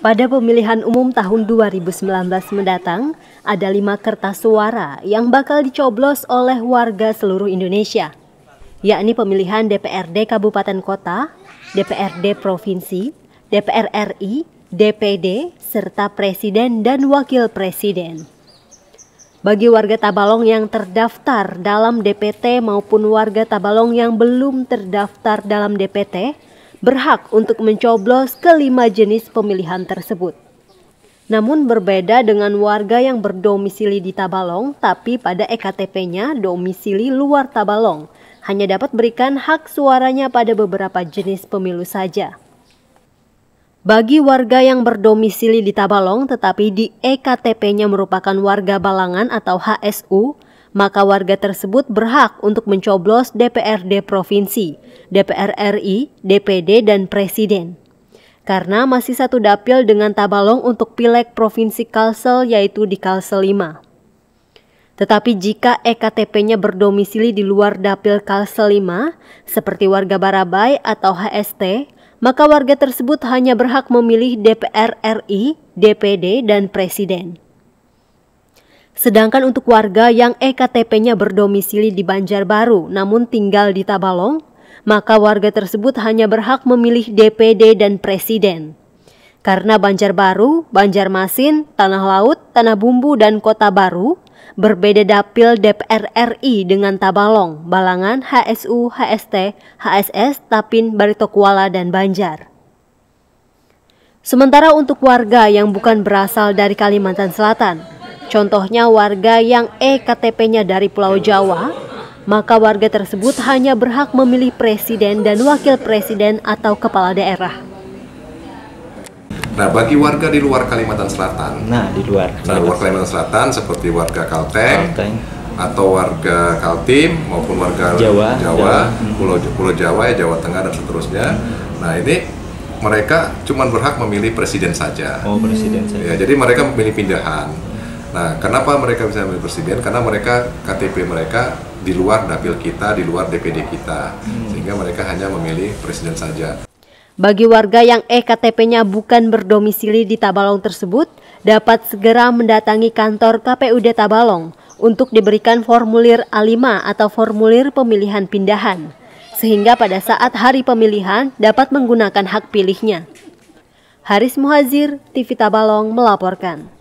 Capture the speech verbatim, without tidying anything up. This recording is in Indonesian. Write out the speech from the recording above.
Pada pemilihan umum tahun dua ribu sembilan belas mendatang, ada lima kertas suara yang bakal dicoblos oleh warga seluruh Indonesia, yakni pemilihan D P R D Kabupaten Kota, D P R D Provinsi, D P R R I, D P D, serta Presiden dan Wakil Presiden. Bagi warga Tabalong yang terdaftar dalam D P T maupun warga Tabalong yang belum terdaftar dalam D P T, berhak untuk mencoblos kelima jenis pemilihan tersebut. Namun berbeda dengan warga yang berdomisili di Tabalong, tapi pada E K T P-nya domisili luar Tabalong, hanya dapat berikan hak suaranya pada beberapa jenis pemilu saja. Bagi warga yang berdomisili di Tabalong tetapi di E K T P-nya merupakan warga Balangan atau H S U, maka warga tersebut berhak untuk mencoblos D P R D Provinsi, D P R R I, D P D, dan Presiden. Karena masih satu dapil dengan Tabalong untuk pileg Provinsi Kalsel, yaitu di Kalsel lima. Tetapi jika E K T P-nya berdomisili di luar dapil Kalsel lima, seperti warga Barabai atau H S T, maka warga tersebut hanya berhak memilih D P R R I, D P D, dan Presiden. Sedangkan untuk warga yang E K T P-nya berdomisili di Banjarbaru namun tinggal di Tabalong, maka warga tersebut hanya berhak memilih D P D dan Presiden. Karena Banjarbaru, Banjarmasin, Tanah Laut, Tanah Bumbu, dan Kota Baru berbeda dapil D P R R I dengan Tabalong, Balangan, H S U, H S T, H S S, Tapin, Barito Kuala, dan Banjar. Sementara untuk warga yang bukan berasal dari Kalimantan Selatan, contohnya warga yang E K T P-nya dari Pulau Jawa, maka warga tersebut hanya berhak memilih presiden dan wakil presiden atau kepala daerah. Nah, bagi warga di luar Kalimantan Selatan, nah di luar, nah, luar Kalimantan Selatan seperti warga Kalteng, Kalteng atau warga Kaltim maupun warga Jawa, Jawa, Jawa. Pulau, Pulau Jawa, Jawa Tengah, dan seterusnya. Hmm. Nah ini mereka cuma berhak memilih presiden saja. Oh, presiden saja. Ya, jadi mereka memilih pindahan. Nah, kenapa mereka bisa memilih presiden? Karena mereka K T P mereka di luar dapil kita, di luar D P D kita, hmm. sehingga mereka hanya memilih presiden saja. Bagi warga yang E K T P-nya bukan berdomisili di Tabalong tersebut, dapat segera mendatangi kantor K P U D Tabalong untuk diberikan formulir A lima atau formulir pemilihan pindahan, sehingga pada saat hari pemilihan dapat menggunakan hak pilihnya. Haris Muhazir, T V Tabalong melaporkan.